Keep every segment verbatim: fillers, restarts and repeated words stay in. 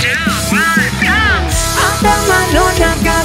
two, one, go! 頭の中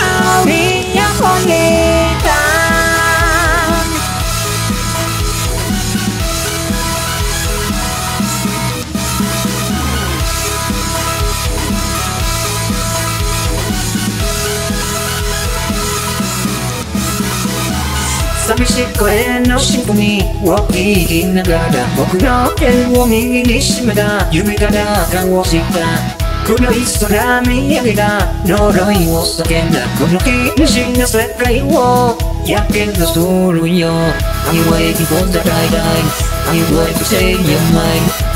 アリヤポニタ。寂しい声のシンフォニーを聞きながら僕の手を右に締めた。夢から顔を知った黒い空見上げた。呪いを叫んだ。この日の死の世界をやけどするよ。 Are you waiting for the right time? Are you going to change your mind?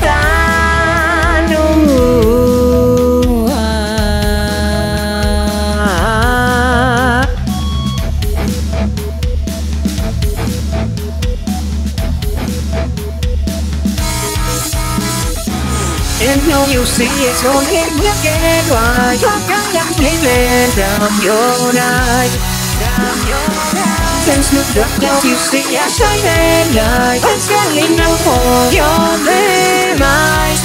タヌNo, you see it's all in black and white. You're gonna live it down your night. Since you don't know, you see a shining light. I'm standing up for your demise.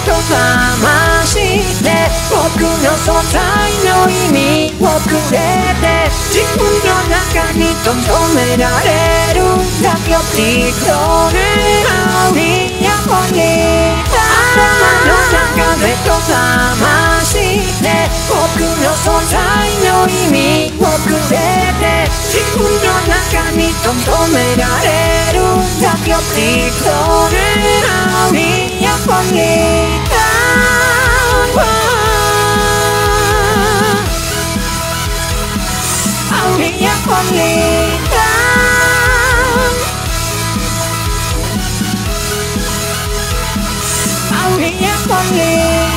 Toばまして僕の素材の意味をくれて自分の中にとどめられるザビオティクトネアリヤポニタ。頭の中でとばまして僕の素材の意味をくれて自分の中にとどめられるザビオティクトネアリヤポニタ。Bonita, auría bonita, auría bonita.